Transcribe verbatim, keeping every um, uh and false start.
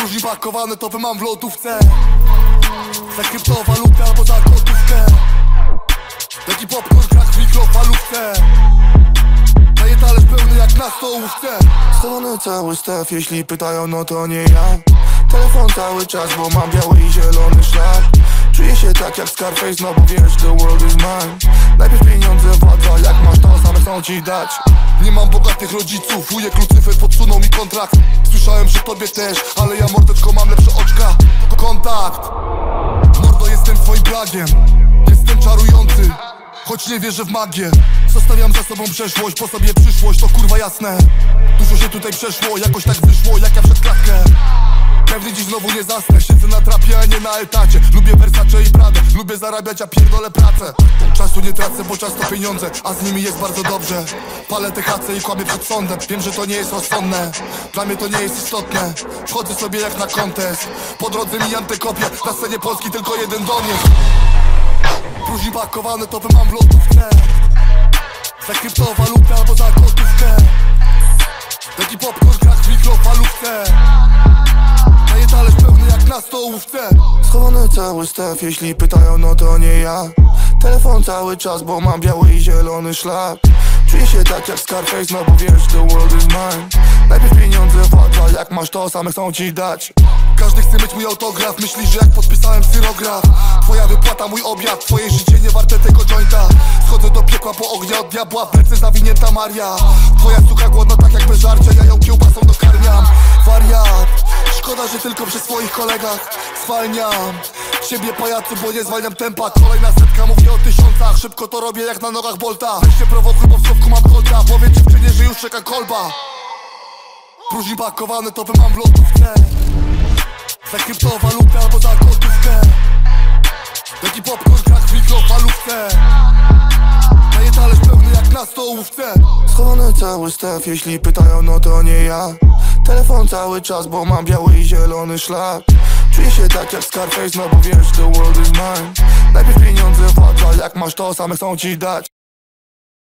Różni pakowane topy mam w lodówce, za kryptowalutę albo za gotówkę. Taki popcorn gra w mikrofalówce, daję talerz pełny jak na stołówce. Stawany cały staw, jeśli pytają, no to nie ja. Telefon cały czas, bo mam biały i zielony szlak. Czuję się tak jak Scarface, no bo wiesz, the world is mine. Najpierw pieniądze władza, jak masz to same chcą ci dać. Nie mam bogatych rodziców, wujek Lucyfer podsunął mi kontrakt. Słyszałem przy tobie też, ale ja mordeczko mam lepsze oczka. Kontakt. Mordo, jestem twoim blagiem, jestem czarujący, choć nie wierzę w magię. Zostawiam za sobą przeszłość, po sobie przyszłość, to kurwa jasne. Dużo się tutaj przeszło, jakoś tak wyszło, jak ja przed klatkę. Pewnie dziś znowu nie zasnę, siedzę na trapie, a nie na etacie. Lubię Versace i Pradę, lubię zarabiać, a pierdolę pracę. Czasu nie tracę, bo czas to pieniądze, a z nimi jest bardzo dobrze. Palę te kace i kłamię przed sądem, wiem, że to nie jest rozsądne. Dla mnie to nie jest istotne, wchodzę sobie jak na kontest. Po drodze mijam te kopie, na scenie Polski tylko jeden Doniec. Próżni pakowane topy mam w lodówce, za kryptowalutę albo za gotówkę. Taki popcorn gra w mikrofalówce, daję talerz pełny jak na stołówce. Schowany cały staw, jeśli pytają, no to nie ja. Telefon cały czas, bo mam biały i zielony szlak. Czuję się tak jak Scarface, no bo wiesz, the world is mine. Najpierw pieniądze władza, jak masz to same chcą ci dać. Każdy chce mieć mój autograf, myśli, że jak podpisałem cyrograf. Twoja wypłata, mój obiad, twoje życie nie warte tego jointa. Schodzę do piekła po ognia od diabła, w ręce zawinięta Maria. Twoja suka głodna tak jak bez żarcia, ja ją kiełbasą dokarmiam. Wariat, szkoda, że tylko przy swoich kolegach zwalniam siebie pajacu, bo nie zwalniam tempa. Kolejna setka, mówię o tysiącach, szybko to robię jak na nogach Bolta. Weź się prowokuj, bo w słowku mam kolca, powiedz dziewczynie, że już czeka kolba. Próżni pakowane topy mam w lodówce, za kryptowalutę albo za gotówkę. Taki popcorn gra w mikrofalówce, daję talerz pełny jak na stołówce. Schowany cały staw, jeśli pytają, no to nie ja. Telefon cały czas, bo mam biały i zielony szlak. Czuję się tak jak Scarface, no bo wiesz, the world is mine. Najpierw pieniądze władza, jak masz to same chcą ci dać.